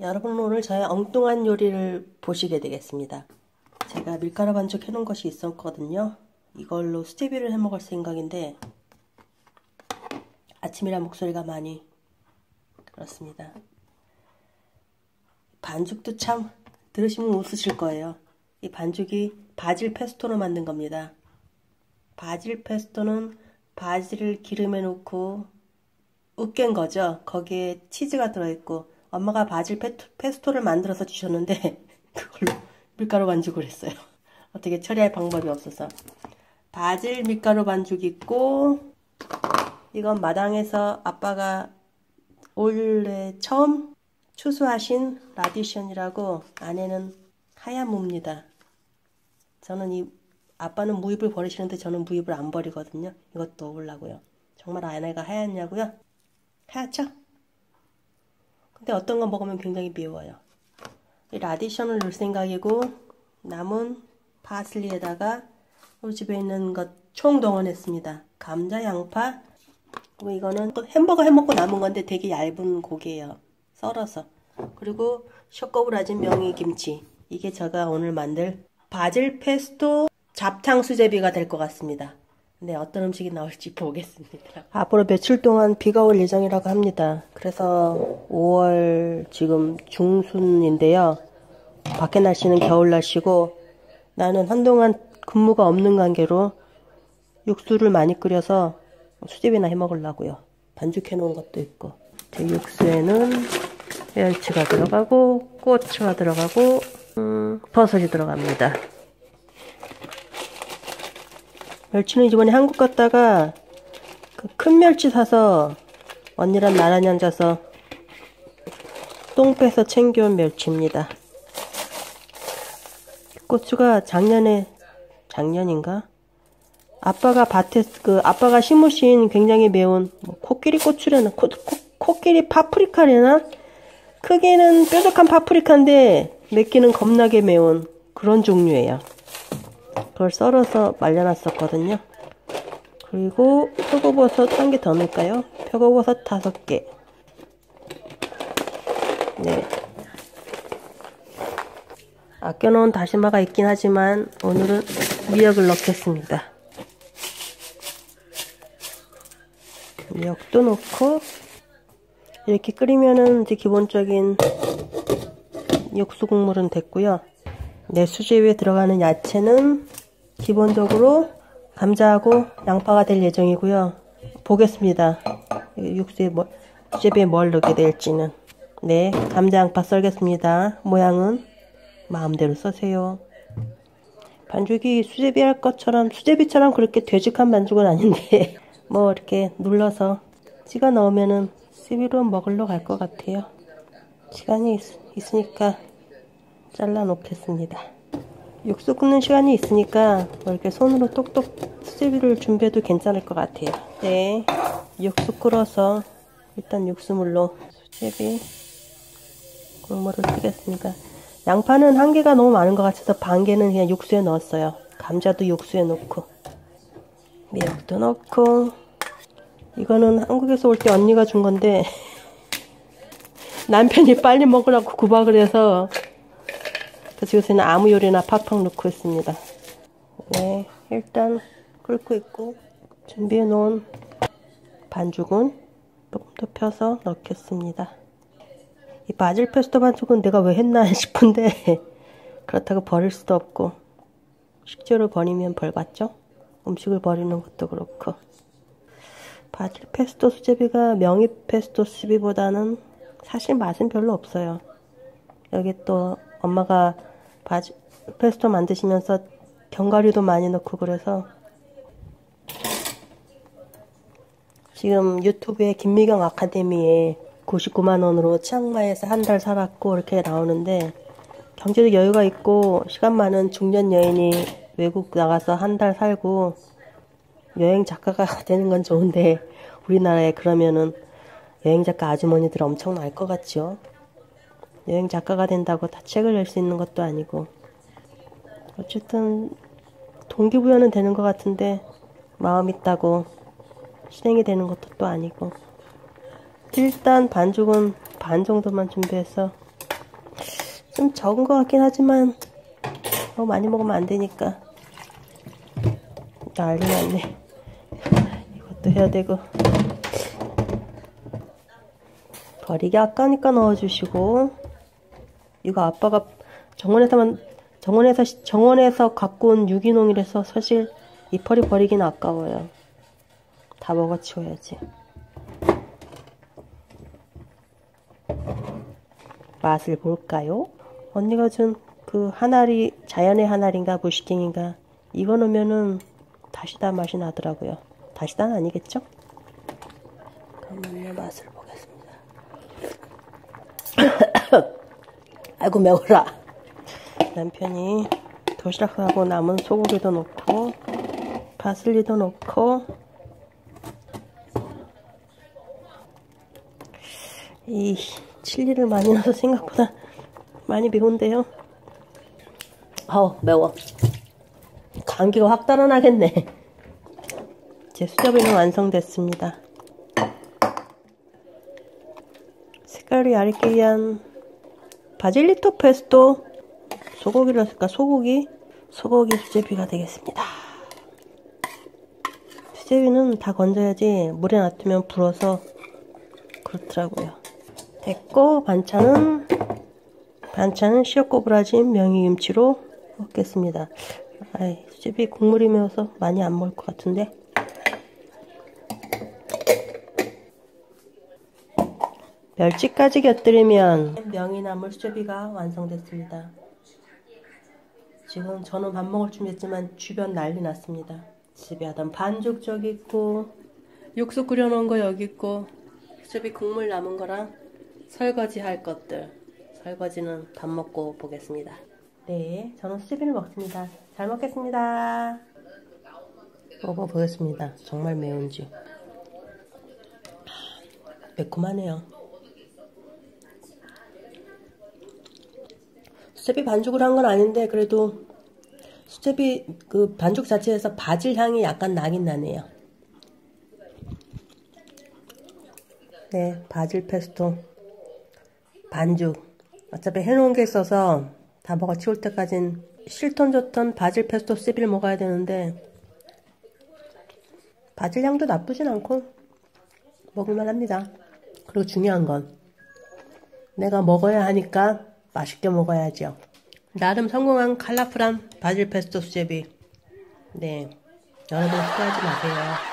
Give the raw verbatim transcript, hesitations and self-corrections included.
여러분 오늘 저의 엉뚱한 요리를 보시게 되겠습니다. 제가 밀가루 반죽 해놓은 것이 있었거든요. 이걸로 수제비를 해먹을 생각인데 아침이라 목소리가 많이 그렇습니다. 반죽도 참 들으시면 웃으실 거예요. 이 반죽이 바질 페스토로 만든 겁니다. 바질 페스토는 바질을 기름에 넣고 으깬 거죠. 거기에 치즈가 들어있고, 엄마가 바질 페스토를 만들어서 주셨는데 그걸로 밀가루 반죽을 했어요. 어떻게 처리할 방법이 없어서. 바질 밀가루 반죽 있고, 이건 마당에서 아빠가 올해 처음 추수하신 라디션이라고, 안에는 하얀 무입니다. 저는 이 아빠는 무잎을 버리시는데 저는 무잎을 안 버리거든요. 이것도 넣으려고요. 정말 안에가 하얗냐고요? 하얗죠? 근데 어떤 거 먹으면 굉장히 미워요. 이 라디션을 넣을 생각이고, 남은 파슬리에다가 우리 집에 있는 것 총동원했습니다. 감자, 양파, 그리고 이거는 또 햄버거 해먹고 남은 건데 되게 얇은 고기예요. 썰어서. 그리고 셔겁을 아진 명이김치. 이게 제가 오늘 만들 바질 페스토 잡탕 수제비가 될 것 같습니다. 네, 어떤 음식이 나올지 보겠습니다. 앞으로 며칠 동안 비가 올 예정이라고 합니다. 그래서 오월 지금 중순인데요. 밖에 날씨는 겨울 날씨고, 나는 한동안 근무가 없는 관계로 육수를 많이 끓여서 수제비나 해먹으려고요. 반죽해 놓은 것도 있고. 제 육수에는 멸치가 들어가고, 고추가 들어가고, 음, 버섯이 들어갑니다. 멸치는 이번에 한국 갔다가 그 큰 멸치 사서 언니랑 나란히 앉아서 똥 빼서 챙겨온 멸치입니다. 고추가 작년에, 작년인가? 아빠가 밭에, 그, 아빠가 심으신 굉장히 매운, 뭐 코끼리 고추래나, 코, 코, 코끼리 파프리카래나? 크기는 뾰족한 파프리카인데, 맵기는 겁나게 매운 그런 종류예요. 그걸 썰어서 말려놨었거든요. 그리고 표고버섯 한 개 더 넣을까요? 표고버섯 다섯 개. 네. 아껴놓은 다시마가 있긴 하지만, 오늘은 미역을 넣겠습니다. 미역도 넣고, 이렇게 끓이면은 이제 기본적인 육수 국물은 됐고요. 네, 수제비에 들어가는 야채는 기본적으로 감자하고 양파가 될 예정이고요. 보겠습니다. 육수에 뭐, 수제비에 뭘 넣게 될지는. 네, 감자 양파 썰겠습니다. 모양은 마음대로 써세요. 반죽이 수제비 할 것처럼, 수제비처럼 그렇게 되직한 반죽은 아닌데 뭐 이렇게 눌러서 찍어 넣으면은 수제비로 먹으러 갈 것 같아요. 시간이 있, 있으니까 잘라 놓겠습니다. 육수 끓는 시간이 있으니까 뭐 이렇게 손으로 똑똑 수제비를 준비해도 괜찮을 것 같아요. 네, 육수 끓어서 일단 육수물로 수제비 국물을 쓰겠습니다. 양파는 한 개가 너무 많은 것 같아서 반 개는 그냥 육수에 넣었어요. 감자도 육수에 넣고, 미역도 넣고. 이거는 한국에서 올 때 언니가 준 건데 남편이 빨리 먹으라고 구박을 해서 그래서 요새는 아무 요리나 팍팍 넣고 있습니다. 네, 일단 끓고 있고, 준비해 놓은 반죽은 조금 더 펴서 넣겠습니다. 이 바질 페스토 반죽은 내가 왜 했나 싶은데 그렇다고 버릴 수도 없고, 식재료 버리면 벌 받죠? 음식을 버리는 것도 그렇고. 바질 페스토 수제비가 명이 페스토 수제비보다는 사실 맛은 별로 없어요. 여기 또 엄마가 바질 페스토 만드시면서 견과류도 많이 넣고, 그래서 지금 유튜브에 김미경 아카데미에 구십구만 원으로 치앙마이에서 한 달 살았고 이렇게 나오는데, 경제적 여유가 있고 시간 많은 중년 여인이 외국 나가서 한 달 살고 여행 작가가 되는 건 좋은데, 우리나라에 그러면은 여행 작가 아주머니들 엄청 날 것 같죠? 여행 작가가 된다고 다 책을 낼 수 있는 것도 아니고, 어쨌든 동기부여는 되는 것 같은데 마음 있다고 실행이 되는 것도 또 아니고. 일단 반죽은 반 정도만 준비해서 좀 적은 것 같긴 하지만 너무 많이 먹으면 안 되니까. 난리 났네. 이것도 해야 되고. 버리기 아까우니까 넣어주시고. 이거 아빠가 정원에서만, 정원에서, 정원에서 갖고 온 유기농이라서 사실 이 펄이 버리긴 아까워요. 다 먹어치워야지. 맛을 볼까요? 언니가 준 그 항아리, 자연의 항아리인가 무시킹인가 이거 넣으면은 다시다 맛이 나더라고요. 다시다는 아니겠죠? 그러면 맛을 보겠습니다. 아이고 매워라. 남편이 도시락하고 남은 소고기도 넣고 바슬리도 넣고 이 칠리를 많이 넣어서 생각보다 많이 매운데요. 아우 매워. 감기가 확 달아나겠네. 제 수제비는 완성됐습니다. 색깔이 아리끼리한 바질리토 페스토 소고기를 넣었을까? 소고기? 소고기 수제비가 되겠습니다. 수제비는 다 건져야지 물에 놔두면 불어서 그렇더라고요. 됐고 반찬은 반찬은 시어꼬부라진 명이김치로 먹겠습니다. 아이, 수제비 국물이 매워서 많이 안 먹을 것 같은데. 멸치까지 곁들이면 명이 나물 수제비가 완성됐습니다. 지금 저는 밥 먹을 준비했지만 주변 난리 났습니다. 집에 하던 반죽 저기 있고 육수 끓여놓은 거 여기 있고 수제비 국물 남은 거랑 설거지 할 것들. 설거지는 밥 먹고 보겠습니다. 네, 저는 수제비를 먹습니다. 잘 먹겠습니다. 먹어보겠습니다. 정말 매운지. 매콤하네요. 수제비 반죽을 한 건 아닌데 그래도 수제비 그 반죽 자체에서 바질 향이 약간 나긴 나네요. 네, 바질 페스토 반죽. 어차피 해놓은 게 있어서 다 먹어 치울 때까진 싫던 좋던 바질 페스토 수제비를 먹어야 되는데 바질 향도 나쁘진 않고 먹을만 합니다. 그리고 중요한 건 내가 먹어야 하니까 맛있게 먹어야죠. 나름 성공한 컬러풀한 바질 페스토 수제비. 네, 여러분 후회하지 마세요.